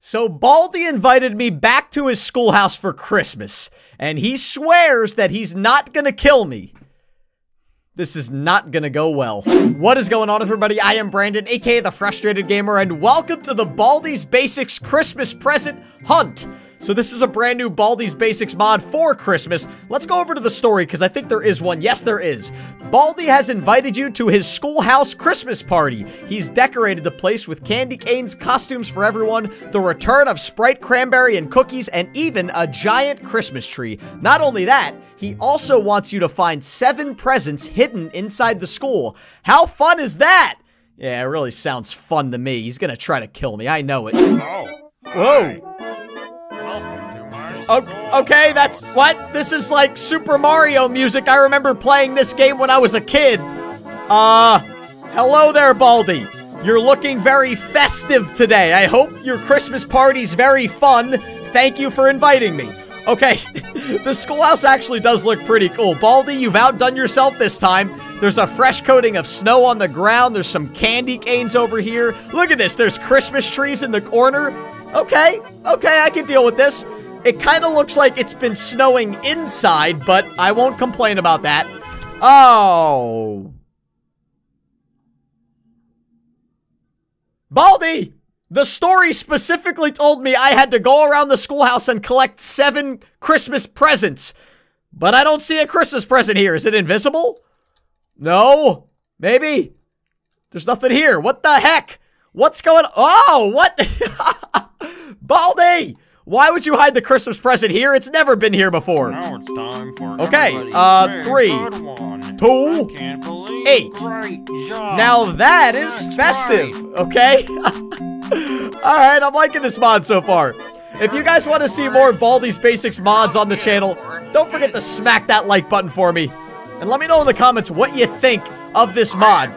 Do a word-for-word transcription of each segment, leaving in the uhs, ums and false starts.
So Baldi invited me back to his schoolhouse for Christmas, and he swears that he's not gonna kill me. This is not gonna go well. What is going on, everybody? I am Brandon, aka The Frustrated Gamer, and welcome to the Baldi's Basics Christmas Present Hunt. So this is a brand new Baldi's Basics mod for Christmas. Let's go over to the story, because I think there is one. Yes, there is. Baldi has invited you to his schoolhouse Christmas party. He's decorated the place with candy canes, costumes for everyone, the return of Sprite Cranberry and cookies, and even a giant Christmas tree. Not only that, he also wants you to find seven presents hidden inside the school. How fun is that? Yeah, it really sounds fun to me. He's gonna try to kill me. I know it. Oh. Whoa. Okay, that's- what? This is like Super Mario music. I remember playing this game when I was a kid. Uh, hello there, Baldi. You're looking very festive today. I hope your Christmas party's very fun. Thank you for inviting me. Okay, the schoolhouse actually does look pretty cool. Baldi, you've outdone yourself this time. There's a fresh coating of snow on the ground. There's some candy canes over here. Look at this, there's Christmas trees in the corner. Okay, okay, I can deal with this. It kind of looks like it's been snowing inside, but I won't complain about that. Oh. Baldi! The story specifically told me I had to go around the schoolhouse and collect seven Christmas presents. But I don't see a Christmas present here. Is it invisible? No. Maybe. There's nothing here. What the heck? What's going on? Oh, what? Baldi! Why would you hide the Christmas present here? It's never been here before. Now it's time for okay, uh, three, two, eight. Now that is festive, okay? All right, I'm liking this mod so far. If you guys want to see more Baldi's Basics mods on the channel, don't forget to smack that like button for me. And let me know in the comments what you think of this mod.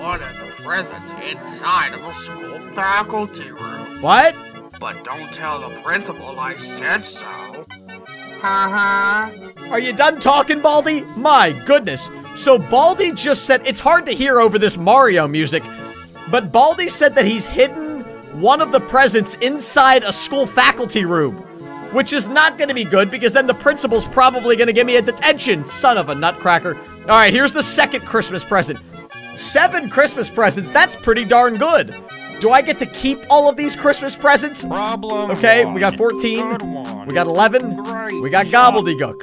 One of the presents inside of the school faculty room. What? But don't tell the principal I said so. Ha ha. Are you done talking, Baldi? My goodness. So Baldi just said, it's hard to hear over this Mario music, but Baldi said that he's hidden one of the presents inside a school faculty room, which is not gonna be good because then the principal's probably gonna give me a detention, son of a nutcracker. All right, here's the second Christmas present. Seven Christmas presents, that's pretty darn good. Do I get to keep all of these Christmas presents? Problem okay, one. We got fourteen. We got eleven. Great we got job. Gobbledygook.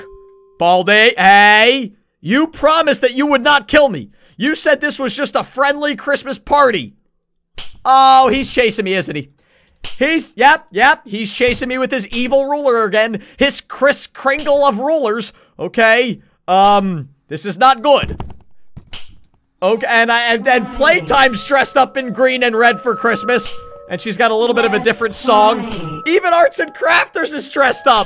Baldi, hey! You promised that you would not kill me. You said this was just a friendly Christmas party. Oh, he's chasing me, isn't he? He's, yep, yep, he's chasing me with his evil ruler again. His Kris Kringle of rulers. Okay, um, this is not good. Okay, and I and, and Playtime's dressed up in green and red for Christmas, and she's got a little bit of a different song. Even Arts and Crafters is dressed up.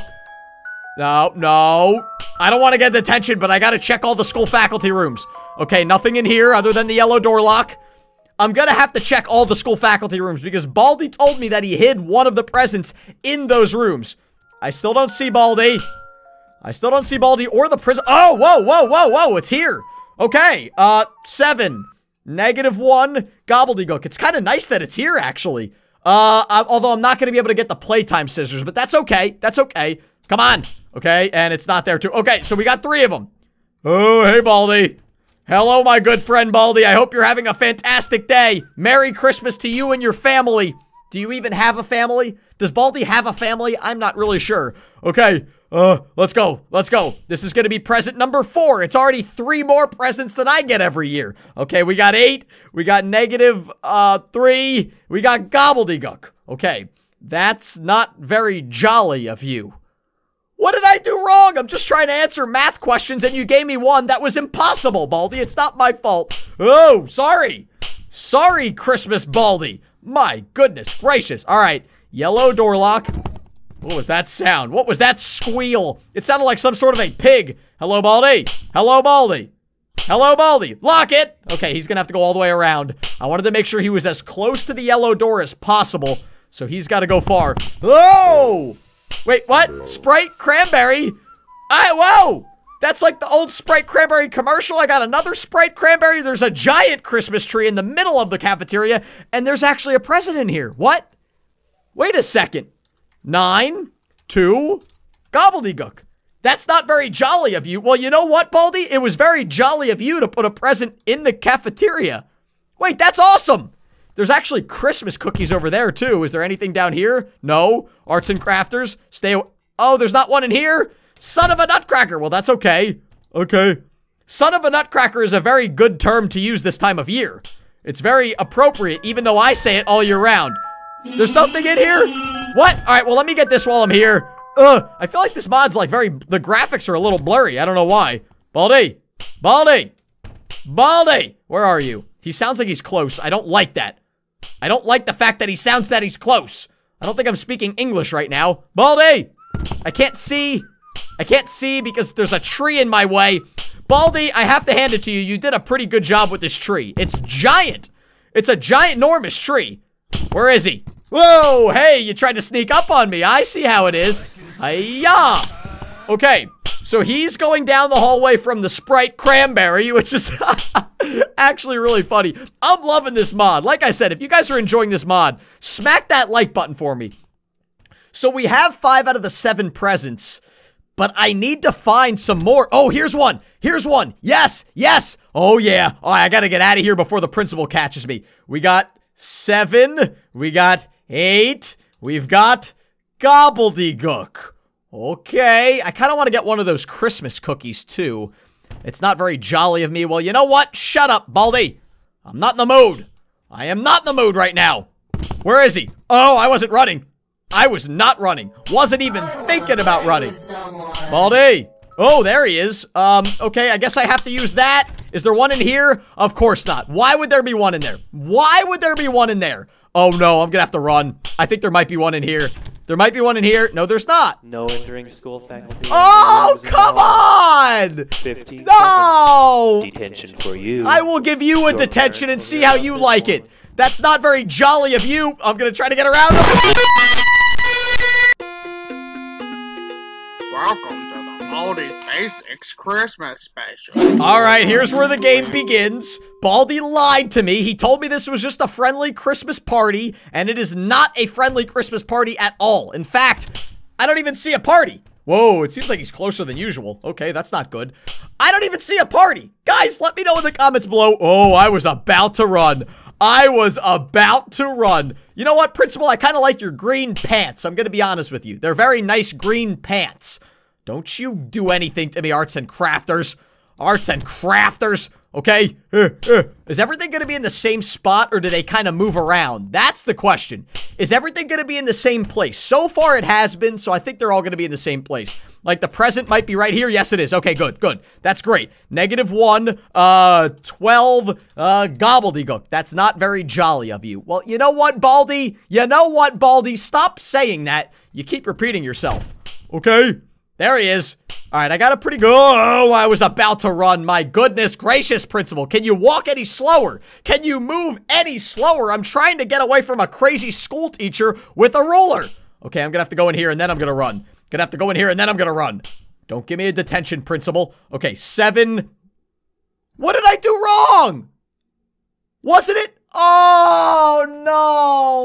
No, no, I don't want to get detention, but I gotta check all the school faculty rooms. Okay, nothing in here other than the yellow door lock. I'm gonna have to check all the school faculty rooms because Baldi told me that he hid one of the presents in those rooms. I still don't see Baldi. I still don't see Baldi or the prison. Oh, whoa, whoa, whoa, whoa! It's here. Okay, uh, seven, negative one, gobbledygook. It's kind of nice that it's here, actually. Uh, I, although I'm not going to be able to get the playtime scissors, but that's okay. That's okay. Come on. Okay, and it's not there, too. Okay, so we got three of them. Oh, hey, Baldi. Hello, my good friend, Baldi. I hope you're having a fantastic day. Merry Christmas to you and your family. Do you even have a family? Does Baldi have a family? I'm not really sure. Okay. Uh, let's go. Let's go. This is going to be present number four. It's already three more presents than I get every year. Okay, we got eight. We got negative, uh, three. We got gobbledygook. Okay, that's not very jolly of you. What did I do wrong? I'm just trying to answer math questions, and you gave me one that was impossible, Baldi. It's not my fault. Oh, sorry. Sorry, Christmas Baldi. My goodness gracious. All right, yellow door lock. What was that sound? What was that squeal? It sounded like some sort of a pig. Hello, Baldi. Hello, Baldi. Hello, Baldi. Lock it. Okay, he's gonna have to go all the way around. I wanted to make sure he was as close to the yellow door as possible, so he's gotta go far. Oh! Wait, what? Sprite Cranberry? I, whoa! That's like the old Sprite Cranberry commercial. I got another Sprite Cranberry. There's a giant Christmas tree in the middle of the cafeteria, and there's actually a present in here. What? Wait a second. Nine, two, gobbledygook. That's not very jolly of you. Well, you know what, Baldi? It was very jolly of you to put a present in the cafeteria. Wait, that's awesome. There's actually Christmas cookies over there, too. Is there anything down here? No. Arts and crafters. Stay away. Oh, there's not one in here? Son of a nutcracker. Well, that's okay. Okay. Son of a nutcracker is a very good term to use this time of year. It's very appropriate, even though I say it all year round. There's nothing in here? What? All right, well, let me get this while I'm here. Ugh, I feel like this mod's like very, the graphics are a little blurry. I don't know why. Baldi, Baldi, Baldi, where are you? He sounds like he's close. I don't like that. I don't like the fact that he sounds that he's close. I don't think I'm speaking English right now. Baldi, I can't see. I can't see because there's a tree in my way. Baldi, I have to hand it to you. You did a pretty good job with this tree. It's giant. It's a giant, enormous tree. Where is he? Whoa, hey, you tried to sneak up on me. I see how it is. Hi-ya. Okay, so he's going down the hallway from the Sprite Cranberry, which is actually really funny. I'm loving this mod. Like I said, if you guys are enjoying this mod, smack that like button for me. So we have five out of the seven presents, but I need to find some more. Oh, here's one. Here's one. Yes, yes. Oh, yeah. Oh, I got to get out of here before the principal catches me. We got seven. We got eight. We've got gobbledygook. Okay. I kind of want to get one of those Christmas cookies, too. It's not very jolly of me. Well, you know what? Shut up, Baldi. I'm not in the mood. I am not in the mood right now. Where is he? Oh, I wasn't running. I was not running. Wasn't even thinking about running. Baldi. Oh, there he is. Um, okay, I guess I have to use that. Is there one in here? Of course not. Why would there be one in there? Why would there be one in there? Oh, no, I'm gonna have to run. I think there might be one in here. There might be one in here. No, there's not. No entering school faculty. Oh, come on! fifteen no! Detention for you. I will give you a detention and see how you like it. That's not very jolly of you. I'm gonna try to get around. Welcome to the Baldi's Basics Christmas Special. All right, here's where the game begins. Baldi lied to me. He told me this was just a friendly Christmas party, and it is not a friendly Christmas party at all. In fact, I don't even see a party. Whoa, it seems like he's closer than usual. Okay, that's not good. I don't even see a party. Guys, let me know in the comments below. Oh, I was about to run. I was about to run. You know what, Principal? I kind of like your green pants. I'm going to be honest with you. They're very nice green pants. Don't you do anything to me, arts and crafters. Arts and crafters, okay? Uh, uh. Is everything going to be in the same spot, or do they kind of move around? That's the question. Is everything going to be in the same place? So far, it has been, so I think they're all going to be in the same place. Like, the present might be right here. Yes, it is. Okay, good, good. That's great. Negative one, uh, twelve, uh, gobbledygook. That's not very jolly of you. Well, you know what, Baldi? You know what, Baldi? Stop saying that. You keep repeating yourself. Okay. There he is. All right, I got a pretty good... Oh, I was about to run. My goodness gracious, Principal. Can you walk any slower? Can you move any slower? I'm trying to get away from a crazy school teacher with a ruler. Okay, I'm going to have to go in here, and then I'm going to run. Gonna have to go in here, and then I'm gonna run. Don't give me a detention, Principal. Okay, seven. What did I do wrong? Wasn't it? Oh,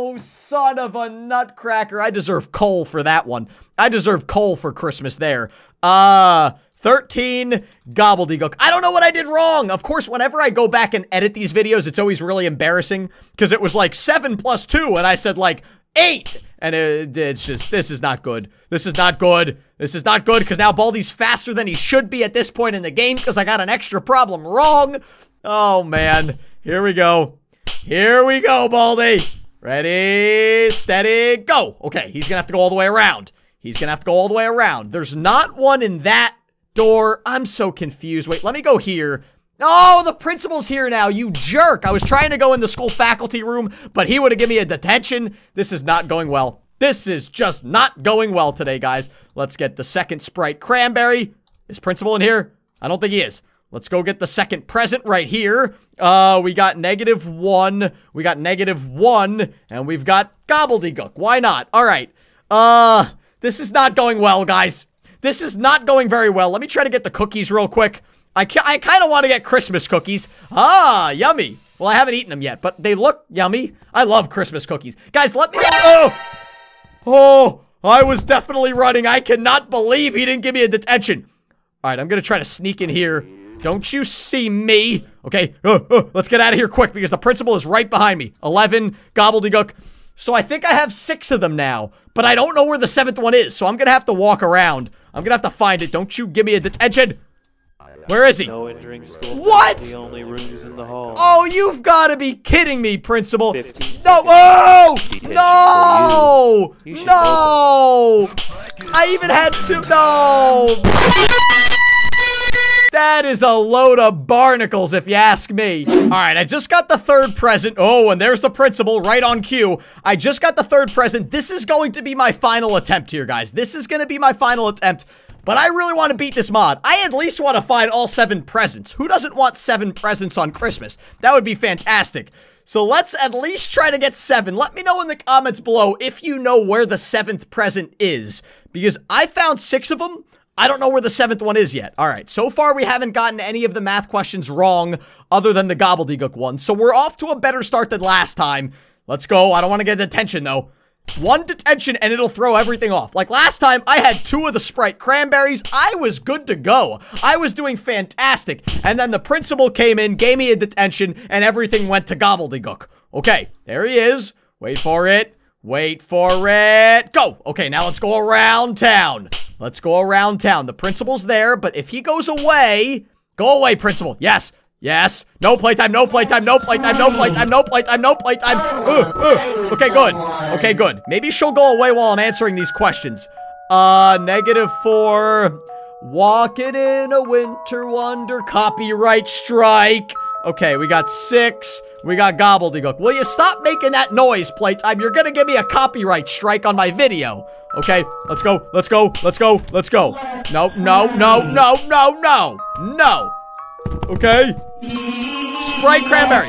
no. Son of a nutcracker. I deserve coal for that one. I deserve coal for Christmas there. Uh, thirteen, gobbledygook. I don't know what I did wrong. Of course, whenever I go back and edit these videos, it's always really embarrassing because it was like seven plus two, and I said like eight. And it, it's just, this is not good. This is not good. This is not good because now Baldi's faster than he should be at this point in the game because I got an extra problem wrong. Oh, man. Here we go. Here we go, Baldi. Ready, steady, go. Okay, he's going to have to go all the way around. He's going to have to go all the way around. There's not one in that door. I'm so confused. Wait, let me go here. Oh, the principal's here now, you jerk. I was trying to go in the school faculty room, but he would have given me a detention. This is not going well. This is just not going well today, guys. Let's get the second Sprite Cranberry. Is principal in here? I don't think he is. Let's go get the second present right here. Uh, we got negative one. We got negative one, and we've got gobbledygook. Why not? All right. Uh, this is not going well, guys. This is not going very well. Let me try to get the cookies real quick. I, I kind of want to get Christmas cookies. Ah, yummy. Well, I haven't eaten them yet, but they look yummy. I love Christmas cookies. Guys, let me know. Oh, Oh, I was definitely running. I cannot believe he didn't give me a detention. All right, I'm gonna try to sneak in here. Don't you see me? Okay, uh, uh, let's get out of here quick because the principal is right behind me. eleven, gobbledygook. So I think I have six of them now, but I don't know where the seventh one is, so I'm gonna have to walk around. I'm gonna have to find it. Don't you give me a detention. Where is he? No entering school. What? The only rooms in the hall. Oh, you've got to be kidding me, principal. No. Oh! No! You. You no! I even had to. No! That is a load of barnacles, if you ask me. All right, I just got the third present. Oh, and there's the principal right on cue. I just got the third present. This is going to be my final attempt here, guys. This is going to be my final attempt. But I really want to beat this mod. I at least want to find all seven presents. Who doesn't want seven presents on Christmas? That would be fantastic. So let's at least try to get seven. Let me know in the comments below if you know where the seventh present is. Because I found six of them. I don't know where the seventh one is yet. All right, so far we haven't gotten any of the math questions wrong other than the gobbledygook one. So we're off to a better start than last time. Let's go. I don't want to get detention though. One detention and it'll throw everything off. Like last time, I had two of the Sprite Cranberries. I was good to go. I was doing fantastic. And then the principal came in, gave me a detention, and everything went to gobbledygook. Okay, there he is. Wait for it. Wait for it. Go. Okay, now let's go around town. Let's go around town. The principal's there, but if he goes away... Go away, principal. Yes. Yes. No playtime, no playtime, no playtime, no playtime, no playtime, no playtime. Uh, uh. Okay, good. Okay, good. Maybe she'll go away while I'm answering these questions. Uh, negative four. Walking in a winter wonder. Copyright strike. Okay, we got six. We got gobbledygook. Will you stop making that noise, playtime? You're gonna give me a copyright strike on my video. Okay, let's go, let's go, let's go, let's go. No, no, no, no, no, no, no. Okay. Sprite Cranberry.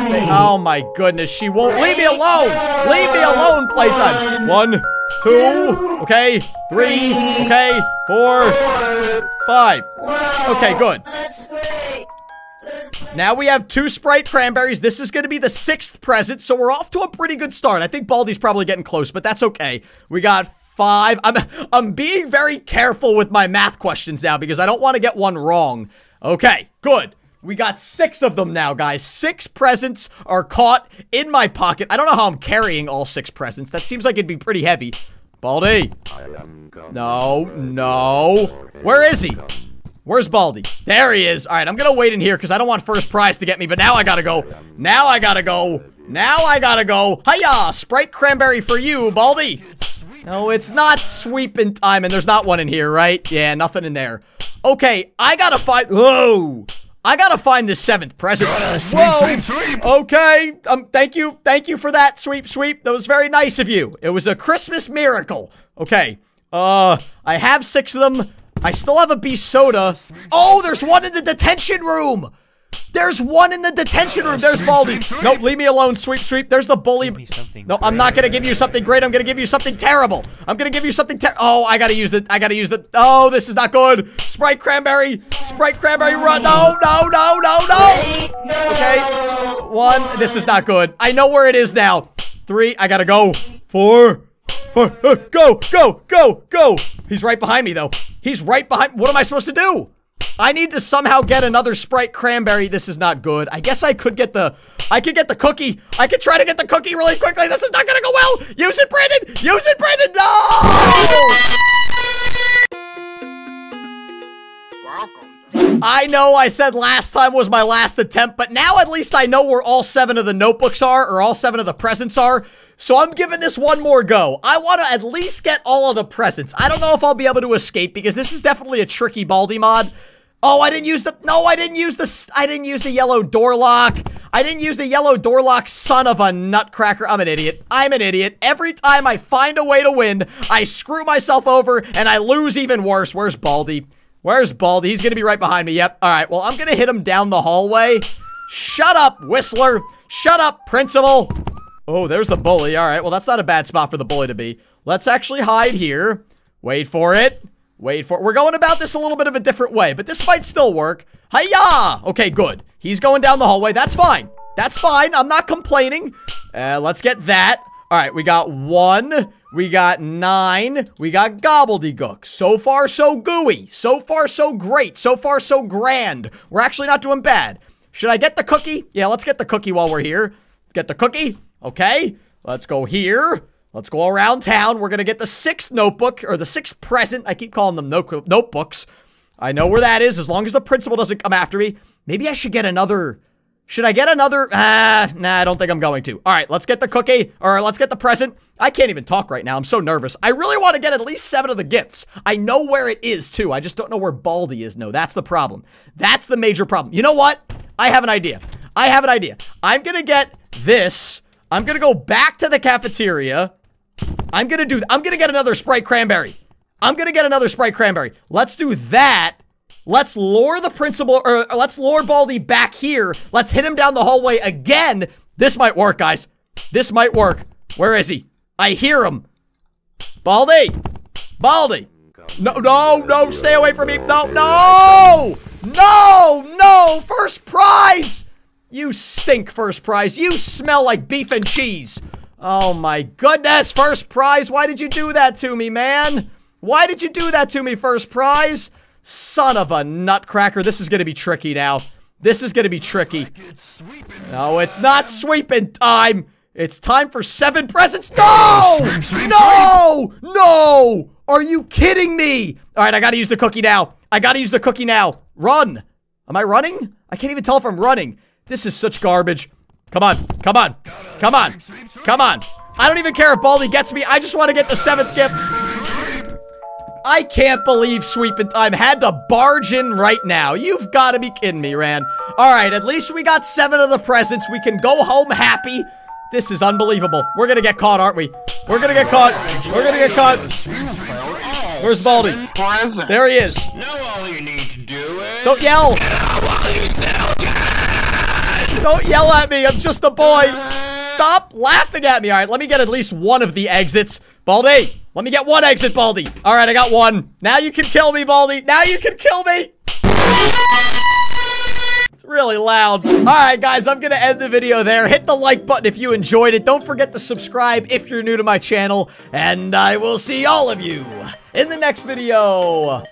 Stay. Oh my goodness, she won't leave me alone. Leave me alone, playtime. One, two, okay, three, okay, four, five. Okay, good. Now we have two Sprite Cranberries. This is going to be the sixth present, so we're off to a pretty good start. I think Baldi's probably getting close, but that's okay. We got five. I'm, I'm being very careful with my math questions now because I don't want to get one wrong. Okay, good. We got six of them now, guys. Six presents are caught in my pocket. I don't know how I'm carrying all six presents. That seems like it'd be pretty heavy. Baldi. No, no. Where is he? Where's Baldi? There he is. All right, I'm going to wait in here because I don't want first prize to get me, but now I got to go. Now I got to go. Now I got to go. Hiya, Sprite Cranberry for you, Baldi. No, it's not sweeping time, and there's not one in here, right? Yeah, nothing in there. Okay, I gotta find. Whoa! I gotta find this seventh present. Sweep, whoa! Sweep, sweep. Okay. Um. Thank you. Thank you for that. Sweep, sweep. That was very nice of you. It was a Christmas miracle. Okay. Uh. I have six of them. I still have a B soda. Oh, there's one in the detention room. There's one in the detention room. There's Baldi. Nope, leave me alone. Sweep, sweep. There's the bully. No, I'm not gonna give you something great. I'm gonna give you something terrible. I'm gonna give you something ter- Oh, I gotta use the- I gotta use the- Oh, this is not good. Sprite Cranberry. Sprite Cranberry run. No, no, no, no, no. Okay. One. This is not good. I know where it is now. Three. I gotta go. Four. Four. Go, go, go, go. He's right behind me, though. He's right behind- What am I supposed to do? I need to somehow get another Sprite Cranberry. This is not good. I guess I could get the... I could get the cookie. I could try to get the cookie really quickly. This is not going to go well. Use it, Brandon. Use it, Brandon. No! I know I said last time was my last attempt, but now at least I know where all seven of the notebooks are, or all seven of the presents are. So I'm giving this one more go. I want to at least get all of the presents. I don't know if I'll be able to escape because this is definitely a tricky Baldi mod. Oh, I didn't use the, no, I didn't use the, I didn't use the yellow door lock. I didn't use the yellow door lock, son of a nutcracker. I'm an idiot. I'm an idiot. Every time I find a way to win, I screw myself over and I lose even worse. Where's Baldi? Where's Baldi? He's going to be right behind me. Yep. All right. Well, I'm going to hit him down the hallway. Shut up, Whistler. Shut up, principal. Oh, there's the bully. All right. Well, that's not a bad spot for the bully to be. Let's actually hide here. Wait for it. Wait for it. We're going about this a little bit of a different way, but this might still work. Hiya! Okay, good. He's going down the hallway. That's fine. That's fine. I'm not complaining. Uh, let's get that. All right, we got one. We got nine. We got gobbledygook. So far, so gooey. So far, so great. So far, so grand. We're actually not doing bad. Should I get the cookie? Yeah, let's get the cookie while we're here. Get the cookie. Okay. Let's go here. Let's go around town. We're going to get the sixth notebook, or the sixth present. I keep calling them no notebooks. I know where that is, as long as the principal doesn't come after me. Maybe I should get another... Should I get another? Ah, nah, I don't think I'm going to. All right, let's get the cookie, or let's get the present. I can't even talk right now. I'm so nervous. I really want to get at least seven of the gifts. I know where it is, too. I just don't know where Baldi is. No, that's the problem. That's the major problem. You know what? I have an idea. I have an idea. I'm going to get this. I'm going to go back to the cafeteria. I'm going to do... I'm going to get another Sprite Cranberry. I'm going to get another Sprite Cranberry. Let's do that. Let's lure the principal, or let's lure Baldi back here. Let's hit him down the hallway again. This might work, guys. This might work. Where is he? I hear him. Baldi. Baldi. No, no, no. Stay away from me. No, no. No, no. First prize. You stink, first prize. You smell like beef and cheese. Oh, my goodness. First prize. Why did you do that to me, man? Why did you do that to me, first prize? Son of a nutcracker. This is going to be tricky now. This is going to be tricky. No, it's not sweeping time. It's time for seven presents. No! No! No! Are you kidding me? All right, I got to use the cookie now. I got to use the cookie now. Run. Am I running? I can't even tell if I'm running. This is such garbage. Come on. Come on. Come on. Come on. I don't even care if Baldi gets me. I just want to get the seventh gift. I can't believe Sweepin' Time had to barge in right now. You've got to be kidding me, Ran. All right, at least we got seven of the presents. We can go home happy. This is unbelievable. We're going to get caught, aren't we? We're going to get caught. We're going to get caught. Where's Baldi? There he is. Don't yell. Don't yell at me. I'm just a boy. Stop laughing at me. All right, let me get at least one of the exits. Baldi. Let me get one exit, Baldi. All right, I got one. Now you can kill me, Baldi. Now you can kill me. It's really loud. All right, guys, I'm going to end the video there. Hit the like button if you enjoyed it. Don't forget to subscribe if you're new to my channel. And I will see all of you in the next video.